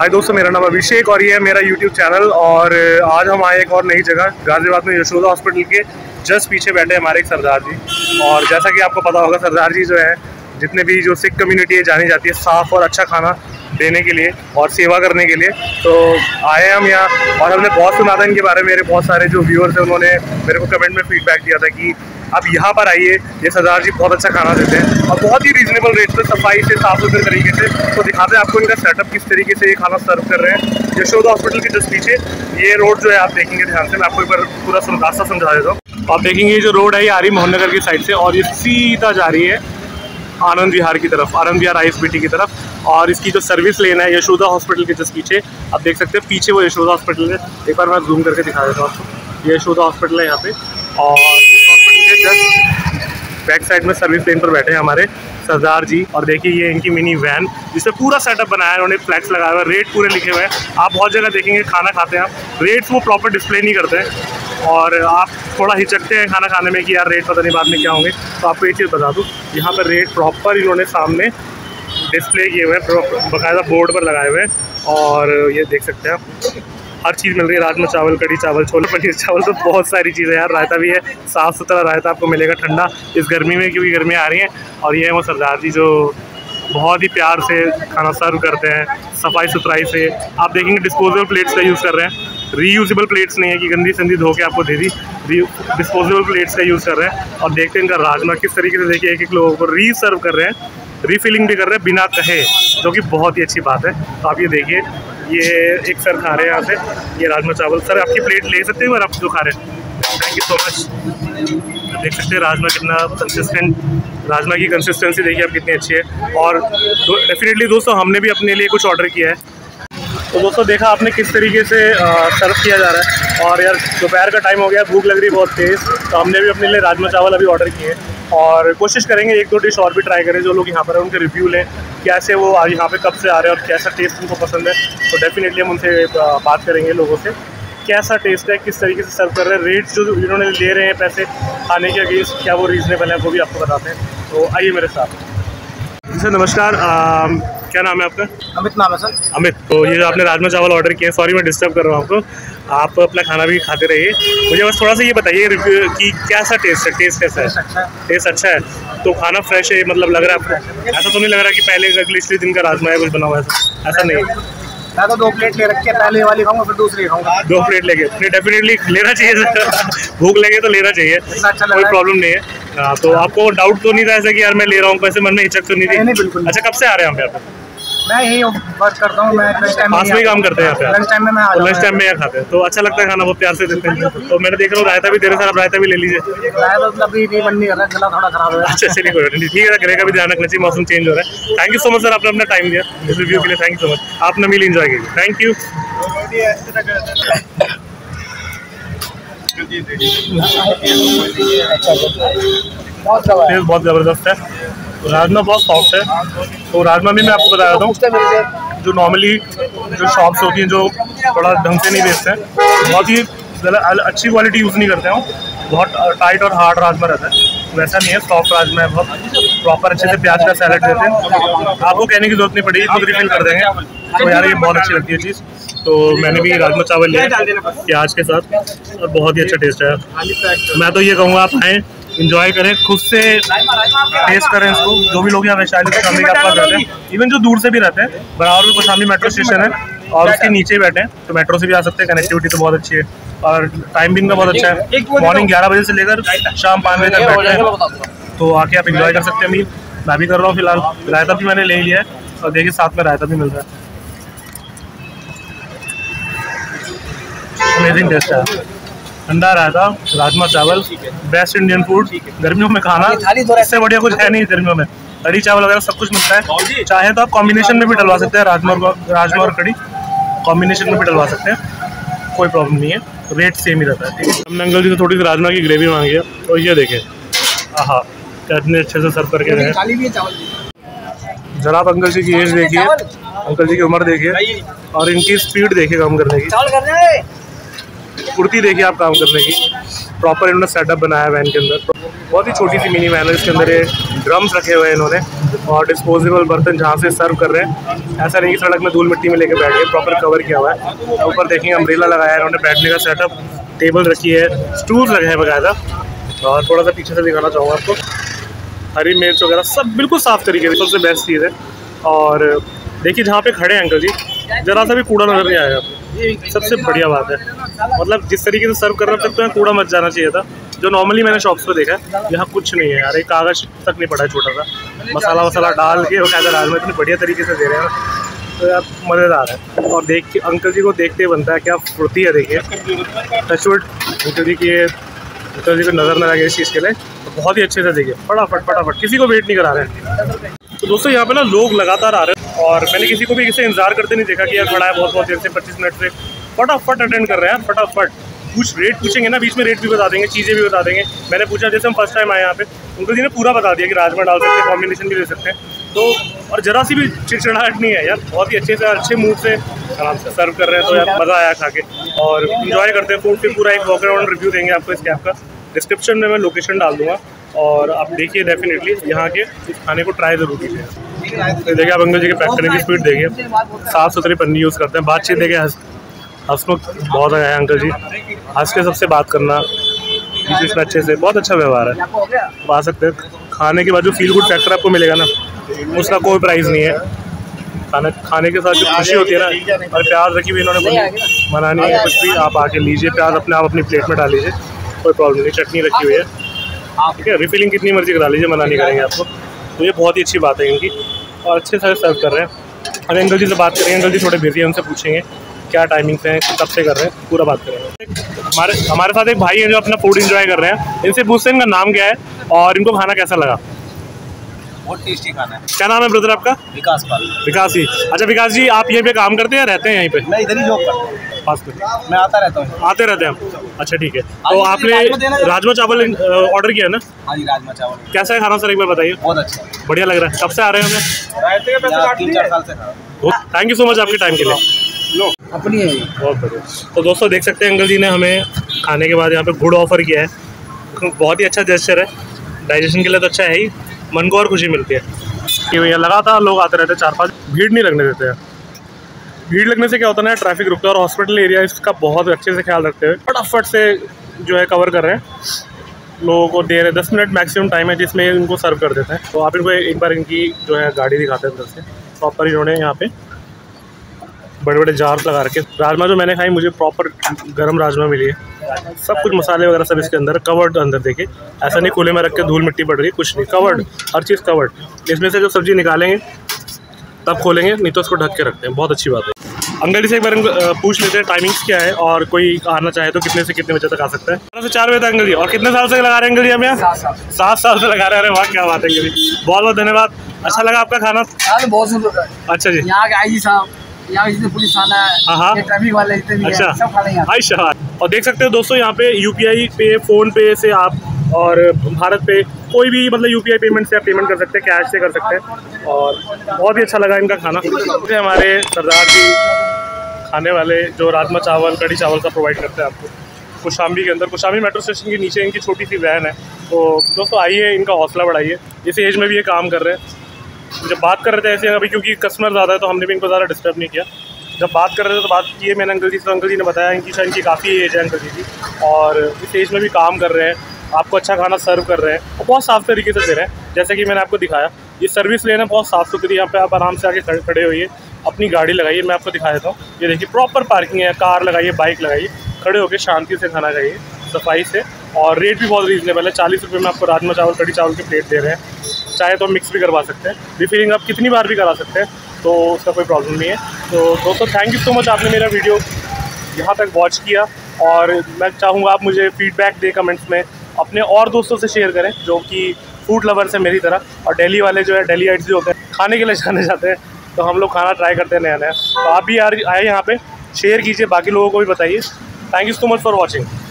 हाय दोस्तों, मेरा नाम अभिषेक और ये है मेरा YouTube चैनल। और आज हम आए एक और नई जगह गाज़ियाबाद में, यशोदा हॉस्पिटल के जस्ट पीछे बैठे हमारे एक सरदार जी। और जैसा कि आपको पता होगा, सरदार जी जो है जितने भी जो सिख कम्युनिटी है जानी जाती है साफ़ और अच्छा खाना देने के लिए और सेवा करने के लिए। तो आए हम यहाँ और हमने बहुत सुना था इनके बारे में। मेरे बहुत सारे जो व्यूअर्स हैं उन्होंने मेरे को कमेंट में फीडबैक दिया था कि आप यहाँ पर आइए, ये सरदार जी बहुत अच्छा खाना देते हैं और बहुत ही रीज़नेबल रेट पर सफाई से साफ़ सुथरे तरीके से। तो दिखाते हैं आपको इनका सेटअप, किस तरीके से ये खाना सर्व कर रहे हैं। यशोदा हॉस्पिटल के जस्ट पीछे ये रोड जो है, आप देखेंगे ध्यान से, मैं आपको एक बार पूरा रास्ता समझा देता हूँ। आप देखेंगे ये जो रोड है ये आ रही मोहन नगर की साइड से और ये सीधा जा रही है आनंद विहार की तरफ, आनंद विहार ISBT की तरफ। और इसकी जो सर्विस लेन है यशोदा हॉस्पिटल के जस्ट पीछे, आप देख सकते हैं पीछे वो यशोदा हॉस्पिटल है। एक बार मैं जूम करके दिखा देता हूँ आपको, ये यशोदा हॉस्पिटल है यहाँ पे। और हॉस्पिटल के जस्ट बैक साइड में सर्विस लेन पर बैठे हैं हमारे सरदार जी। और देखिए ये इनकी मिनी वैन जिसमें पूरा सेटअप बनाया है, उन्होंने फ्लैक्स लगाया हुआ है, रेट पूरे लिखे हुए हैं। आप बहुत जगह देखेंगे खाना खाते हैं आप, रेट्स वो प्रॉपर डिस्प्ले नहीं करते हैं और आप थोड़ा हिचकते हैं खाना खाने में कि यार रेट पता नहीं बाद में क्या होंगे। तो आपको ये चीज़ बता दूँ, यहाँ पर रेट प्रॉपर इन्होंने सामने डिस्प्ले किए हुए हैं, बाकायदा बोर्ड पर लगाए हुए हैं। और ये देख सकते हैं आप, हर चीज़ मिल रही है, राजमा चावल, कढ़ी चावल, छोले पनीर चावल, तो बहुत सारी चीज़ें यार। रायता भी है, साफ़ सुथरा रायता आपको मिलेगा ठंडा इस गर्मी में, क्योंकि गर्मियाँ आ रही हैं। और ये है वो सरदार जी जो बहुत ही प्यार से खाना सर्व करते हैं, सफाई सुथराई से। आप देखेंगे डिस्पोजेबल प्लेट्स का यूज़ कर रहे हैं, रीयूजेबल प्लेट्स नहीं है कि गंदी संदी धो के आपको दे दी, डिस्पोजेबल प्लेट्स का यूज़ कर रहे हैं। और देखते हैं इनका राजमा किस तरीके से, देखिए एक एक लोगों को रीसर्व कर रहे हैं, रीफिलिंग भी कर रहे हैं बिना कहे, जो कि बहुत ही अच्छी बात है। तो आप ये देखिए, ये एक सर खा रहे हैं यहाँ से ये राजमा चावल। सर आपकी प्लेट ले सकते हैं और आप जो खा रहे हैं, थैंक यू सो मच। देख सकते हैं राजमा कितना कंसिस्टेंट, राजमा की कंसिस्टेंसी देखिए आप कितनी अच्छी है। और डेफिनेटली दोस्तों हमने भी अपने लिए कुछ ऑर्डर किया है। तो दोस्तों देखा आपने किस तरीके से सर्व किया जा रहा है। और यार दोपहर का टाइम हो गया, भूख लग रही है बहुत तेज़, तो हमने भी अपने लिए राजमा चावल अभी ऑर्डर किए हैं। और कोशिश करेंगे एक दो डिश और भी ट्राई करें, जो लोग यहाँ पर हैं उनके रिव्यू लें, कैसे वो यहाँ पे कब से आ रहे हैं और कैसा टेस्ट उनको पसंद है। तो डेफिनेटली हम उनसे बात करेंगे लोगों से, कैसा टेस्ट है, किस तरीके से सर्व कर रहे हैं, रेट्स जो इन्होंने ले रहे हैं पैसे खाने के अगेंस्ट क्या वो रीज़नेबल है, वो भी आपको बताते हैं। तो आइए मेरे साथ। सर नमस्कार, क्या नाम है आपका? अमित नाम है सर। अमित, तो ये जो आपने राजमा चावल ऑर्डर किया है, सॉरी मैं डिस्टर्ब कर रहा हूँ आपको, आप अपना खाना भी खाते रहिए। मुझे बस थोड़ा सा ये बताइए कि कैसा टेस्ट है, टेस्ट कैसा है? अच्छा है, टेस्ट अच्छा है। तो खाना फ्रेश है मतलब लग रहा है आपको? ऐसा तो नहीं लग रहा कि पहले पिछले दिन का राजमा है कुछ बना हुआ है, ऐसा नहीं? तो 2 प्लेट ले रखे, पहले वाली खाऊंगा फिर दूसरी खाऊंगा। 2 प्लेट लेके फिर डेफिनेटली लेना चाहिए सर, भूख लगे तो लेना चाहिए, कोई प्रॉब्लम नहीं है। तो आपको डाउट तो नहीं था ऐसा कि यार मैं ले रहा हूँ, कैसे मन में हिचक तो नहीं थी? बिल्कुल। अच्छा, कब से आ रहे हैं यहाँ पे? मैं यही वर्क करता हूँ, मैं पास में ही काम करते हैं यहाँ पे। लंच टाइम में यहाँ खाते हैं, तो अच्छा लगता है खाना, बहुत प्यार से देते हैं। तो मैंने देख रहा हूँ रायता भी दे रहे हैं, आप रायता भी ले लीजिए। अच्छा चलिए, कोई नहीं, ठीक है, ग्रेवी का भी ध्यान रखना चाहिए, मौसम चेंज हो रहा है। Thank you so much sir, आपने अपना टाइम दिया इस रिव्यू के लिए, थैंक यू सो मच। आपने मील इंजॉय की, थैंक यू। टेस्ट बहुत ज़बरदस्त है, राजमा बहुत सॉफ्ट है। तो राजमा में मैं आपको बता देता हूँ, जो नॉर्मली जो शॉप्स होती हैं जो थोड़ा ढंग से नहीं बेचते हैं, बहुत ही अच्छी क्वालिटी यूज़ नहीं करते हैं, बहुत टाइट और हार्ड राजमा रहता है, वैसा नहीं है, सॉफ्ट राजमा है, बहुत प्रॉपर अच्छे से प्याज का सैलड देते हैं, आपको कहने की जरूरत नहीं पड़ेगी, खुद रिफिल कर देंगे। तो यार ये बहुत अच्छी लगती है चीज़। तो मैंने भी राजमा चावल लिया प्याज के साथ और बहुत ही अच्छा टेस्ट है। मैं तो ये कहूँगा आप आएँ, इंजॉय करें, खुद से टेस्ट करें इसको, जो भी लोग यहाँ वैशाली से सामने के रहते हैं, इवन जो दूर से भी रहते हैं, बराबर में कौशाम्बी मेट्रो स्टेशन है और उसके नीचे ही बैठे हैं, तो मेट्रो से भी आ सकते हैं, कनेक्टिविटी तो बहुत अच्छी है और टाइम भी इनका बहुत अच्छा है, मॉर्निंग 11 बजे से लेकर शाम 5 बजे तक बैठते हैं। तो आके आप इंजॉय कर सकते हैं मील। मैं भी कर रहा हूँ फिलहाल, रायता भी मैंने ले लिया है और देखिए साथ में रायता भी मिल रहा है। अमेजिंग टेस्ट है, ठंडा रायता, राजमा चावल, बेस्ट इंडियन फूड। गर्मियों में खाना इससे बढ़िया कुछ है नहीं, गर्मियों में कढ़ी चावल वगैरह सब कुछ मिलता है। चाहे तो आप कॉम्बिनेशन में भी डलवा सकते हैं, राजमा और कढ़ी कॉम्बिनेशन में भी डलवा सकते हैं, कोई प्रॉब्लम नहीं है, रेट सेम ही रहता है। हमने अंकल जी से थोड़ी सी राजमा की ग्रेवी मांगी है और ये देखें, हाँ इतने अच्छे से सर्व करके रहे। जरा आप अंकल जी की एज देखिए, अंकल जी की उम्र देखिए और इनकी स्पीड देखिए काम करने की, कुर्ती देखिए आप काम करने की, प्रॉपर इन्होंने सेटअप बनाया है वैन के अंदर। बहुत ही छोटी सी मिनी वैन है, इसके अंदर ये ड्रम्स रखे हुए हैं इन्होंने और डिस्पोजेबल बर्तन जहाँ से सर्व कर रहे हैं। ऐसा नहीं कि सड़क में धूल मिट्टी में लेके बैठ गए, प्रॉपर कवर किया हुआ है। ऊपर देखिए अम्ब्रेला लगाया है इन्होंने, बैठने का सेटअप, टेबल रखी है, स्टूल रखे हैं बकायदा। और थोड़ा सा पीछे से दिखाना चाहूँगा आपको, हरी मिर्च वगैरह सब बिल्कुल साफ़ तरीके से, सबसे बेस्ट चीज़ है। और देखिए जहाँ पे खड़े हैं अंकल जी, ज़रा सा भी कूड़ा नजर नहीं आएगा, सबसे बढ़िया बात है। मतलब जिस तरीके से सर्व कर रहा था, तब तो यहाँ कूड़ा मच जाना चाहिए था, जो नॉर्मली मैंने शॉप्स पे देखा है। यहाँ कुछ नहीं है यार, एक कागज़ तक नहीं पड़ा है छोटा सा, मसाला वसाला डाल के और कागज़ डाल में इतने बढ़िया तरीके से दे रहे हैं, तो यार मज़ेदार है। और देख के अंकल जी को देखते ही बनता है क्या फुर्ती है। देखिए टचवुड अंकल जी को नज़र न लगे इस चीज़ के लिए, बहुत ही अच्छे से देखिए, फटाफट फटाफट, किसी को वेट नहीं करा रहे हैं। तो दोस्तों यहाँ पे ना लोग लगातार आ रहे हैं और मैंने किसी को भी इसे इंतजार करते नहीं देखा कि यार बड़ा है, बहुत देर से 25 मिनट से फटाफट अटेंड कर रहे हैं। फटाफट कुछ रेट पूछेंगे ना, बीच में रेट भी बता देंगे, चीज़ें भी बता देंगे। मैंने पूछा जैसे हम फर्स्ट टाइम आए यहाँ पे, उनको जी ने पूरा बता दिया कि राजमा डाल सकते हैं, कॉम्बिनेशन भी दे सकते हैं। तो और जरा सी भी चिड़चिड़ाहट नहीं है यार, बहुत ही अच्छे से अच्छे मूड से आराम से सर्व कर रहे हैं। तो यार मज़ा आया खा के और इन्जॉय करते हैं फूड। फिर पूरा एक वॉक अराउंड रिव्यू देंगे आपको इस कैब का, डिस्क्रिप्शन में मैं लोकेशन डाल दूँगा और आप देखिए डेफिनेटली यहाँ के खाने को ट्राई ज़रूर कीजिए। देखिए आप अंकल जी के पैक करने की स्पीड देखिए, साफ़ सुथरी पन्नी यूज़ करते हैं। बातचीत देखिए, हंसमुख बहुत है अंकल जी, हंस के सबसे बात करना, इसमें अच्छे से बहुत अच्छा व्यवहार है। आप आ सकते हैं, खाने के बाद जो फील गुड फैक्टर आपको मिलेगा ना, उसका कोई प्राइस नहीं है। खाना खाने के साथ जो खुशी होती है ना, और प्याज रखी हुई इन्होंने, मना नहीं है कुछ भी, आप आके लीजिए प्याज अपने आप अपनी प्लेट में डाल लीजिए, कोई प्रॉब्लम नहीं। चटनी रखी हुई है, ठीक है, रिफिलिंग कितनी मर्जी करा लीजिए, मना नहीं करेंगे आपको। तो ये बहुत ही अच्छी बात है इनकी, और अच्छे से सर्व कर रहे हैं। अरे अंकल जी से बात करेंगे, अंकल जी थोड़े बिजी हैं, उनसे पूछेंगे क्या टाइमिंग्स हैं, कब से कर रहे हैं, पूरा बात करेंगे। हमारे साथ एक भाई है जो अपना फूड एंजॉय कर रहे हैं, इनसे पूछते हैं इनका नाम क्या है और इनको खाना कैसा लगा। बहुत टेस्टी खाना है। क्या नाम है ब्रदर आपका? विकास पाल। विकास जी, अच्छा विकास जी आप यहीं पे काम करते हैं या रहते हैं यहीं पे? मैं इधर ही जॉब करता हूँ, पास में मैं आता रहता हूँ। आते रहते हैं, अच्छा ठीक है। तो आपने राजमा चावल ऑर्डर किया है ना? हाँ जी, राजमा चावल। कैसा है खाना सर, एक बार बताइए। बहुत अच्छा, बढ़िया लग रहा है। कब से आ रहे हैं? हमें 3-4 साल से खा रहे हैं। थैंक यू सो मच आपके टाइम के लिए, अपनी है बहुत बढ़िया। तो दोस्तों देख सकते हैं अंकल जी ने हमें खाने के बाद यहाँ पे गुड़ ऑफर किया है, बहुत ही अच्छा जेस्चर है, डाइजेशन के लिए तो अच्छा है ही, मन को और खुशी मिलती है कि भैया लगातार लोग आते रहते हैं, 4-5, भीड़ नहीं लगने देते हैं। भीड़ लगने से क्या होता है ना, ट्रैफिक रुकता है। और हॉस्पिटल एरिया इसका बहुत अच्छे से ख्याल रखते हुए फटाफट से जो है कवर कर रहे हैं, लोगों को दे रहे 10 मिनट मैक्सिमम टाइम है जिसमें इनको सर्व कर देते हैं। तो आप इनको एक बार इनकी जो है गाड़ी दिखाते हैं अंदर से, प्रॉपर इन्होंने यहाँ पे बड़े बड़े जार्स लगा रखे। राजमा जो मैंने खाई, मुझे प्रॉपर गरम राजमा मिली है, सब कुछ मसाले वगैरह सब इसके अंदर कवर्ड, अंदर देखिए ऐसा नहीं खुले में रख के धूल मिट्टी पड़ रही है, कुछ नहीं, कवर्ड, हर चीज़ कवर्ड। इसमें से जो सब्ज़ी निकालेंगे तब खोलेंगे, नहीं तो उसको ढक के रखते हैं, बहुत अच्छी बात है। अंकल जी से एक बार पूछ लेते हैं टाइमिंग्स क्या है और कोई आना चाहे तो कितने से कितने बजे तक आ सकता है? 12 से 4 बजे तक अंकल जी। और कितने साल से लगा रहे हैं अंकल जी हम यहाँ? 7 साल से लगा रहे हैं। अरे वाह क्या बात है अंकल जी, बहुत बहुत धन्यवाद। अच्छा लगा आपका खाना? बहुत। अच्छा जी, यहाँ आई जी साहब, यहाँ पुलिस थाना है, ट्रैफिक वाले इतने भी अच्छा, सब खा लेंगे। अच्छा, और देख सकते हो दोस्तों यहाँ पे UPI पे, फ़ोन पे से आप और भारत पे, कोई भी मतलब UPI पेमेंट से आप पेमेंट कर सकते हैं, कैश से कर सकते हैं। और बहुत ही अच्छा लगा इनका खाना। हमारे सरदार जी खाने वाले जो राजमा चावल कड़ी चावल का प्रोवाइड करते हैं आपको कौशाम्बी के अंदर, कौशाम्बी मेट्रो स्टेशन के नीचे इनकी छोटी सी वैन है। तो दोस्तों आइए, इनका हौसला बढ़ाइए, इस एज में भी ये काम कर रहे हैं। जब बात कर रहे थे ऐसे अभी, क्योंकि कस्टमर ज़्यादा है तो हमने भी इनको ज़्यादा डिस्टर्ब नहीं किया। जब बात कर रहे थे तो बात की मैंने अंकल जी से, अंकल जी ने बताया इनकी शायद इनकी काफ़ी एज है अंकल जी की, और इस एज में भी काम कर रहे हैं, आपको अच्छा खाना सर्व कर रहे हैं और बहुत साफ़ तरीके से दे रहे हैं। जैसे कि मैंने आपको दिखाया, ये सर्विस लेना बहुत साफ़ सुथरी, यहाँ पर आप आराम से आके खड़े होइए, अपनी गाड़ी लगाइए, मैं आपको दिखा देता हूँ। ये देखिए प्रॉपर पार्किंग है, कार लगाइए, बाइक लगाइए, खड़े होकर शांति से खाना खाइए, सफाई से, और रेट भी बहुत रीज़नेबल है। 40 रुपये में आपको राजमा चावल कड़ी चावल की प्लेट दे रहे हैं। चाहे तो हम मिक्स भी करवा सकते हैं, रिफिलिंग आप कितनी बार भी करा सकते हैं, तो उसका कोई प्रॉब्लम नहीं है। तो दोस्तों थैंक यू सो मच, आपने मेरा वीडियो यहाँ तक वॉच किया, और मैं चाहूँगा आप मुझे फीडबैक दें कमेंट्स में, अपने और दोस्तों से शेयर करें जो कि फूड लवर्स हैं मेरी तरह, और दिल्ली वाले जो है दिल्ली आइट्स जो होते हैं खाने के लिए जाने जाते हैं, तो हम लोग खाना ट्राई करते हैं नया नया। तो आप भी यार आए यहाँ पर, शेयर कीजिए, बाकी लोगों को भी बताइए। Thank you so much for watching.